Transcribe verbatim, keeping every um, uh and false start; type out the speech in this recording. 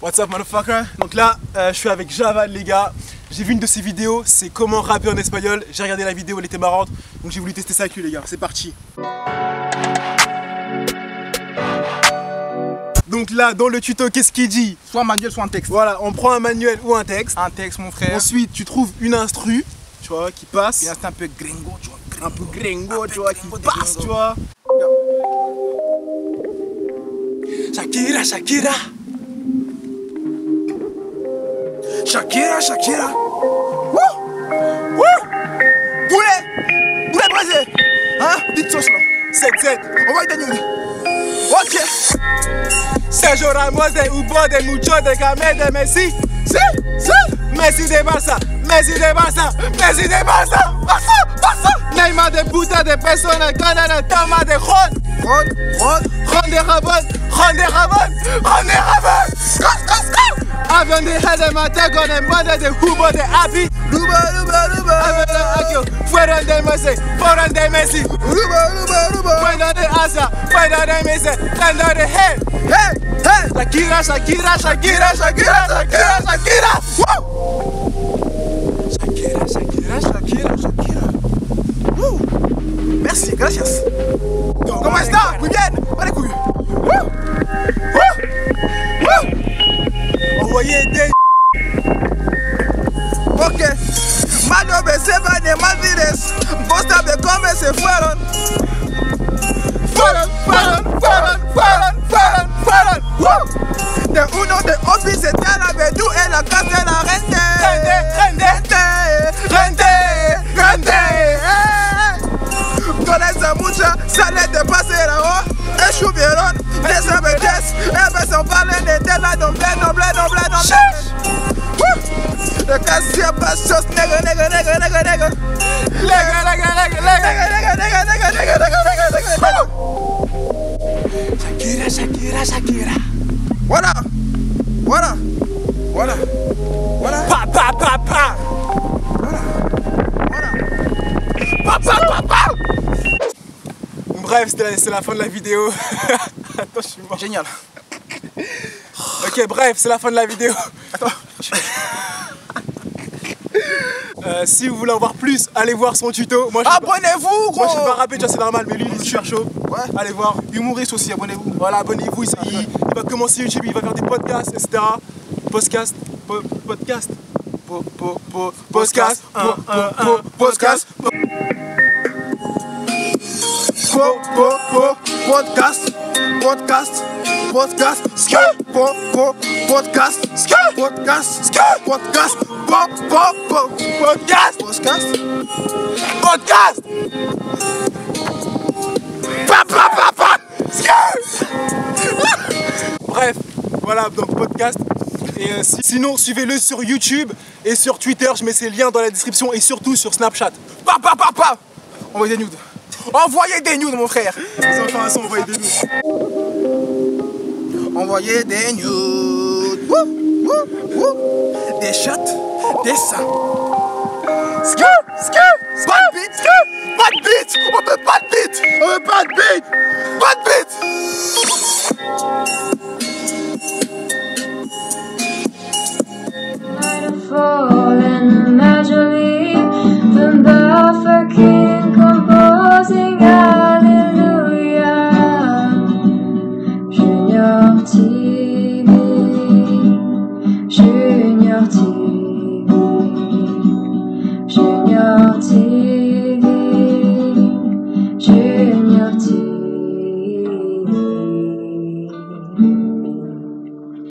What's up, motherfucker? Donc là, euh, je suis avec Javan, les gars. J'ai vu une de ses vidéos, c'est comment rapper en espagnol. J'ai regardé la vidéo, elle était marrante. Donc j'ai voulu tester ça avec lui, les gars. C'est parti. Donc là, dans le tuto, qu'est-ce qu'il dit? Soit un manuel, soit un texte. Voilà, on prend un manuel ou un texte. Un texte, mon frère. Ensuite, tu trouves une instru, tu vois, qui passe. Une instru un peu gringo, tu vois. Gringo, un peu gringo, tu vois, gringo, qui passe, tu vois. Shakira, Shakira. Shakira, Shakira. Wouh! Wouh! Boulet! Boulet brisé! Hein? Big sauce là. sept sept. On va y gagner. Ok! Sergio Ramos de Ubo, de Mucho, de Game, de Messi. Si! Si! Messi de Barça! Messi de Barça! Messi de Barça! Barça! Barça! Neymar de puta de persona, canana, tama de Ron! Ron! Ron! Ron de Rabon! Ron de Rabon! Ron de Rabon! Ron de Rabon! Avion de head de Matego, de Manda, de Hubo, de Abi. Luba, Luba, Luba. Avion de Akio, fuera de Messi, fuera de Messi. Luba, Luba, Luba. Fuera de Asa, fuera de Messi, fuera de Head. Hey, hey. Shakira, Shakira, Shakira, Shakira, Shakira, Shakira. Woo! Shakira, Shakira, Shakira, Shakira. Woo! Merci, gracias. Comment está? Muy bien. Vale, couille. Woo! Woo! Woo! Envoyez des. Ok. Mano me sepa de Martínez. Bosta me come, se fueron. Fueron, fueron, fueron, fueron, fueron, fueron. Woo! De uno, de otro, c'était la verdu et la carte de la rente. Rente, rente, rente, rente. Conoce mucha, sale de pasera, oh. Et souvieron, des abeilles, et personne parle de la noble, noble, noble, noble. Le cassier passe sur ce nègre, nègre, nègre, nègre, nègre. Nègre, nègre, nègre, nègre, nègre, nègre, nègre, nègre, nègre. Shakira, Shakira, Shakira. Voilà, voilà, voilà, voilà. Pa, pa, pa, pa. Voilà, voilà. Pa, pa, pa, pa. Bref, c'est la, la fin de la vidéo. Attends, je suis mort. Génial. Ok, bref, c'est la fin de la vidéo. Attends. euh, si vous voulez en voir plus, allez voir son tuto. Abonnez-vous, gros. Moi, je sais pas rapper, déjà c'est normal, mais lui, il est super chaud. Ouais. Allez voir. Humoriste aussi, abonnez-vous. Voilà, abonnez-vous. Il, il, il va commencer YouTube, il va faire des podcasts, et cetera. Podcast, po, podcast, po, po, po, podcast, po, po, po, podcast. Po, po, po, podcast, podcast, podcast, skr, po, po, podcast, skr, podcast, skr, podcast, po, po, po, podcast, podcast, podcast, pa, pa, pa, pa, skr. Bref, voilà donc podcast. Et euh, si, sinon, suivez-le sur YouTube et sur Twitter. Je mets ces liens dans la description et surtout sur Snapchat. Pa, pa, pa, pa. On va des nudes. Envoyez des nudes, mon frère. Les enfants, ils sont envoyés des nudes. Envoyez des nudes. Wouh, wouh, wouh. Des shots, des seins. Skr, skr, skr. Pas de bite, skr. Pas de bite. On veut pas de bite. On veut pas de bite. Pas de bite.